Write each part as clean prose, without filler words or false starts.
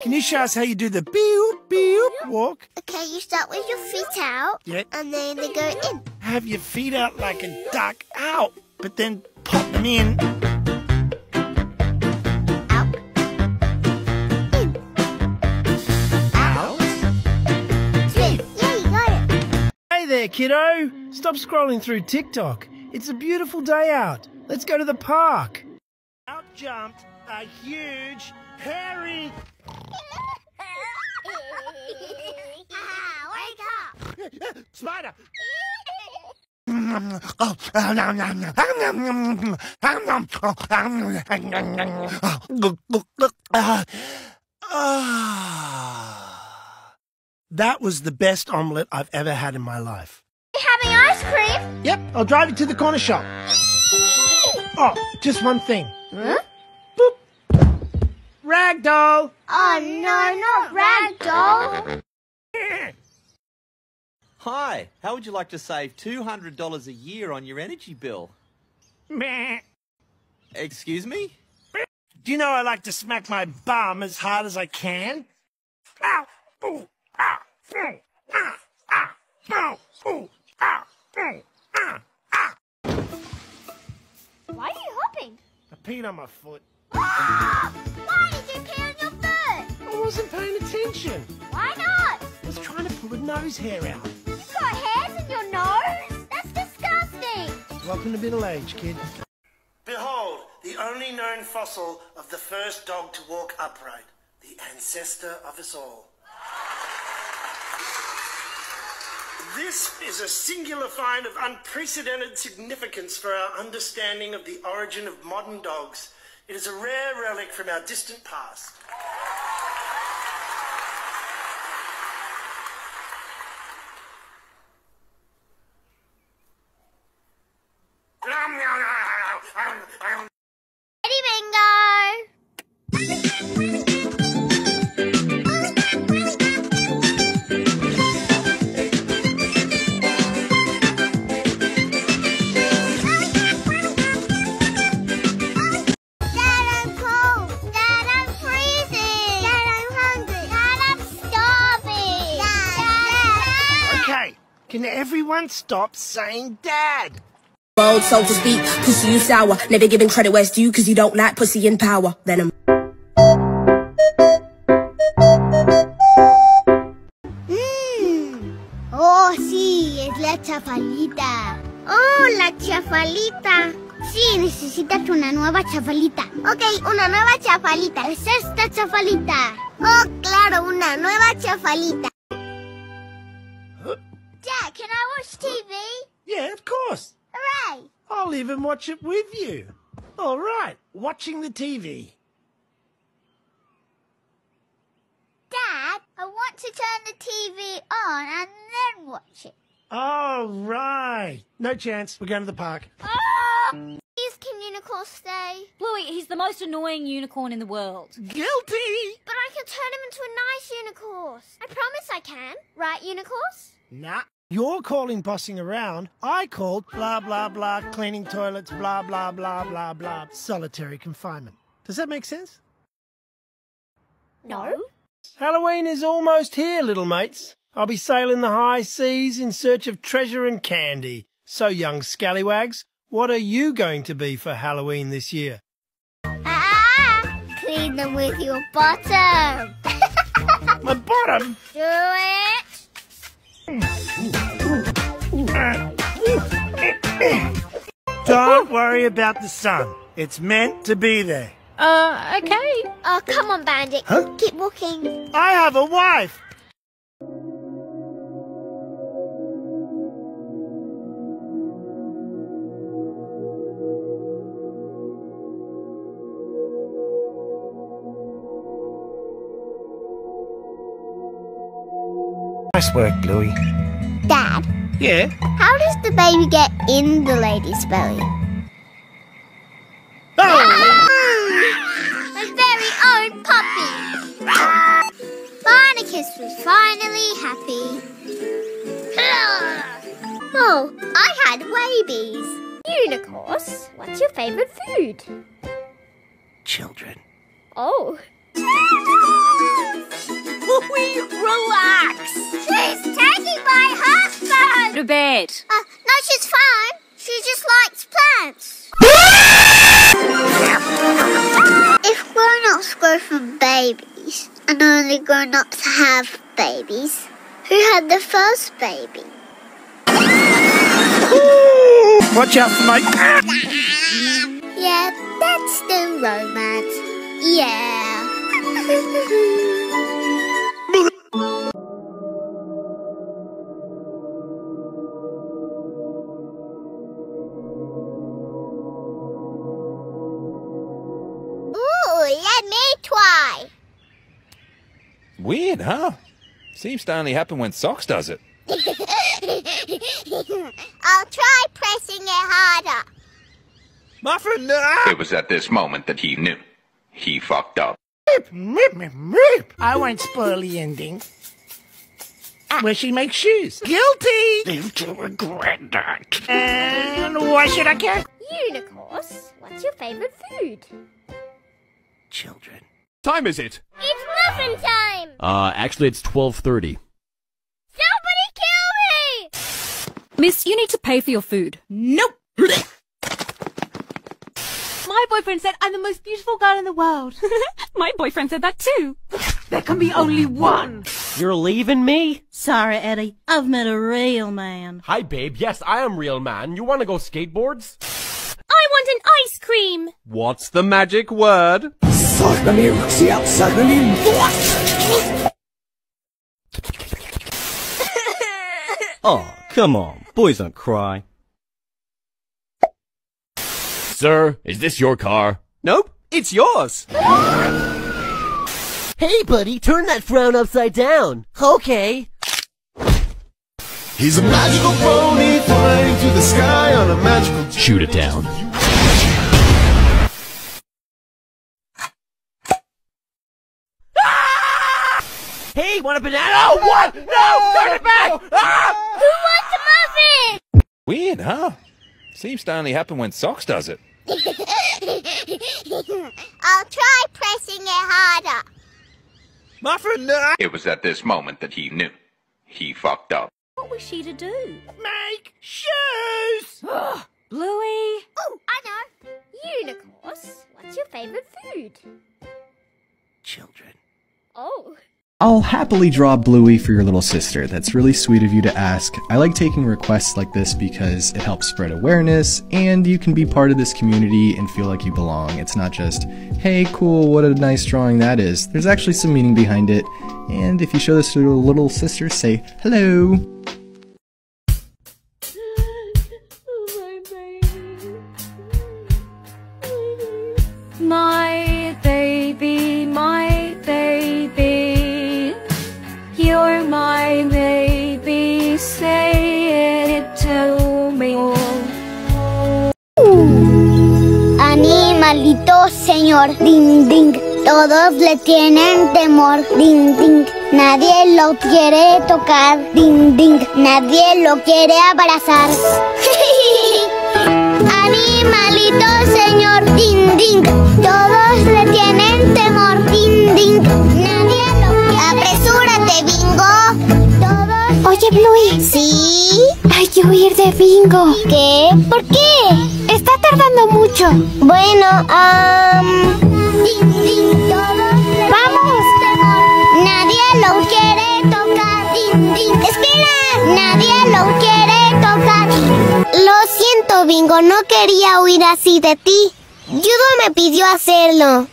Can you show us how you do the beep, beep walk? Okay, you start with your feet out, and then they go in. Have your feet out like a duck out, but then pop them in. Out. In. Out. In. Yeah, you got it. Hey there, kiddo. Stop scrolling through TikTok. It's a beautiful day out. Let's go to the park. Out jumped a huge hairy... wake up! Spider! That was the best omelette I've ever had in my life. Are you having ice cream? Yep, I'll drive you to the corner shop. Oh, just one thing. Huh? Ragdoll! Oh no, not Ragdoll! Hi, how would you like to save $200 a year on your energy bill? Meh. Excuse me? Do you know I like to smack my bum as hard as I can? Ow! Ooh! Ah! Ooh! Ah! Ah! Ow! Ooh! Ah! Ooh! Ah! Ah! Why are you hopping? I peed on my foot. Oh! Why did you pee on your foot? I wasn't paying attention. Why not? I was trying to pull a nose hair out. You've got hairs in your nose? That's disgusting. Welcome to middle age, kid. Behold, the only known fossil of the first dog to walk upright, the ancestor of us all. This is a singular find of unprecedented significance for our understanding of the origin of modern dogs. It is a rare relic from our distant past. Can everyone stop saying dad? Road so to speak, pussy you sour. Never giving credit where it's due, cause you don't like pussy in power. Venom. Oh, sí, es la chafalita. Oh, la chafalita. Sí, necesitas una nueva chafalita. Ok, una nueva chafalita. Es esta chafalita. Oh, claro, una nueva chafalita. Dad, can I watch TV? Yeah, of course. Hooray! I'll even watch it with you. All right, watching the TV. Dad, I want to turn the TV on and then watch it. All right. No chance. We're going to the park. Oh! Please, can unicorns stay? Louie, he's the most annoying unicorn in the world. Guilty! But I can turn him into a nice unicorn. I promise I can. Right, unicorns? Nah. You're calling bossing around. I called blah, blah, blah, cleaning toilets, blah, blah, blah, blah, blah, solitary confinement. Does that make sense? No. Halloween is almost here, little mates. I'll be sailing the high seas in search of treasure and candy. So, young scallywags, what are you going to be for Halloween this year? Ah! Clean them with your bottom. My bottom? Do it. Don't worry about the sun. It's meant to be there. Okay. Oh, come on, Bandit. Huh? Keep walking. I have a wife. Nice work, Bluey. Dad? Yeah? How does the baby get in the lady's belly? Oh! Ah! My very own puppy! Ah! Barnicus was finally happy. Ah! Oh, I had babies. Unicorns, what's your favourite food? Children. Oh. Louie, relax! She's taking my husband! To bed. No, she's fine. She just likes plants. If grown-ups grow from babies and only grown-ups have babies, who had the first baby? Watch out for my... Yeah, that's the romance. Yeah. Ooh, let me try. Weird, huh? Seems to only happen when Socks does it. I'll try pressing it harder. Muffin, no! It was at this moment that he knew. He fucked up. I won't spoil the ending. Where she makes shoes. Guilty! Live to regret that. And why should I care? Unicorns, what's your favourite food? Children. What time is it? It's muffin time! Actually it's 12:30. Somebody kill me! Miss, you need to pay for your food. Nope! My boyfriend said I'm the most beautiful girl in the world. My boyfriend said that too. There can be only one. You're leaving me? Sorry, Eddie. I've met a real man. Hi, babe. Yes, I am real man. You want to go skateboards? I want an ice cream. What's the magic word? Oh, come on. Boys don't cry. Sir, is this your car? Nope, it's yours. Hey, buddy, turn that frown upside down. Okay. He's a magical pony flying through the sky on a magical... Shoot it down. Hey, want a banana? Oh, what? No, turn it back! Ah! Who wants a muffin? Weird, huh? Seems to only happen when Socks does it. I'll try pressing it harder. Muffin, no! It was at this moment that he knew. He fucked up. What was she to do? Make shoes! Ugh, Bluey! Oh, I know. Unicorns, what's your favourite food? Children. Oh. I'll happily draw Bluey for your little sister. That's really sweet of you to ask. I like taking requests like this because it helps spread awareness and you can be part of this community and feel like you belong. It's not just, hey, cool, what a nice drawing that is. There's actually some meaning behind it. And if you show this to your little sister, say hello. Oh, my baby. My baby, my baby. You're my baby, say it to me. Animalito señor, ding ding, todos le tienen temor, ding ding, nadie lo quiere tocar, ding ding, nadie lo quiere abrazar. Animalito señor, ding ding, todos le tienen temor, ding ding, nadie lo quiere. ¡Apresúrate, Bingo! Todos... Oye, Bluey. ¿Sí? Hay que huir de Bingo. ¿Qué? ¿Por qué? Está tardando mucho. Bueno, ding, ding, todos le... ¡Vamos! Temor. Nadie lo quiere tocar. Ding, ding. ¡Espera! Nadie lo quiere tocar. Lo siento, Bingo. No quería huir así de ti. Yudo me pidió hacerlo.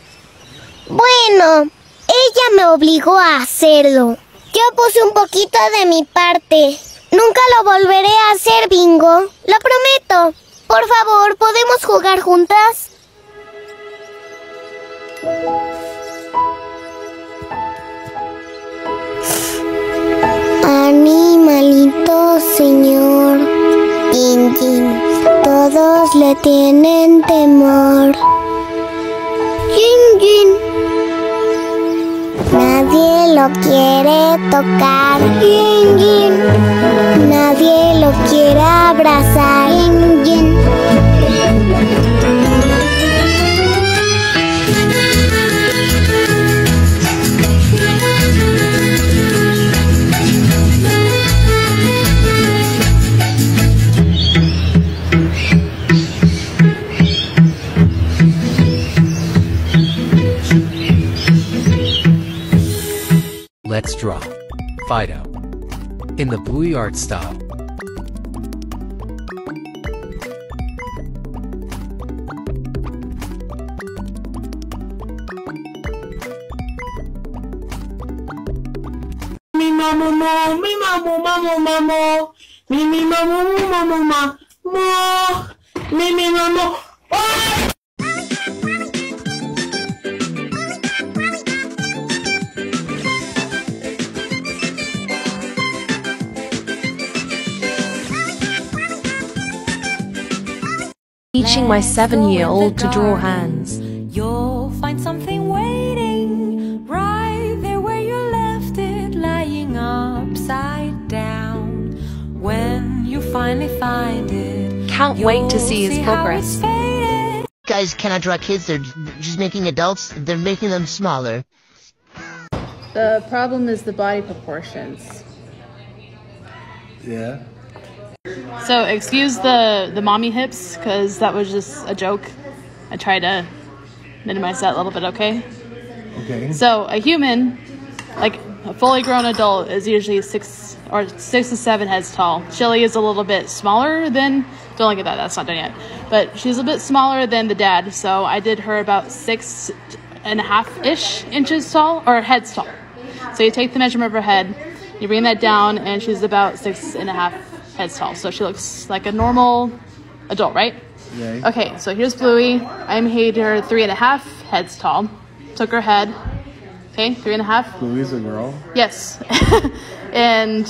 Bueno... Ella me obligó a hacerlo. Yo puse un poquito de mi parte. Nunca lo volveré a hacer, Bingo. Lo prometo. Por favor, ¿podemos jugar juntas? Animalito, señor. Din, din. Todos le tienen temor. Din, din. Nadie lo quiere tocar, yin, yin. Nadie lo quiere abrazar, yin, yin. Let's draw Fido in the Bluey art style. Mi mamu mamu mamu, mi mamu mamu mamu, mi mamu. Teaching my 7-year-old to draw hands. You'll find something waiting right there where you left it, lying upside down. When you finally find it, can't wait to see his progress. Guys cannot draw kids, they're just making adults, they're making them smaller. The problem is the body proportions. Yeah. So excuse the mommy hips, because that was just a joke. I try to minimize that a little bit, okay? Okay. So a human, like a fully grown adult, is usually 6 or 7 heads tall. Shelley is a little bit smaller than, don't look at that, that's not done yet. But she's a bit smaller than the dad, so I did her about 6.5-ish inches tall, or heads tall. So you take the measurement of her head, you bring that down, and she's about 6.5 heads tall, so she looks like a normal adult, right? Yeah. Okay, so here's Bluey. I made her 3.5 heads tall. Took her head, okay, 3.5. Bluey's a girl? Yes. And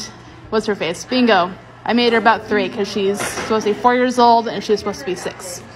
what's her face? Bingo. I made her about 3 because she's supposed to be 4 years old and she's supposed to be 6.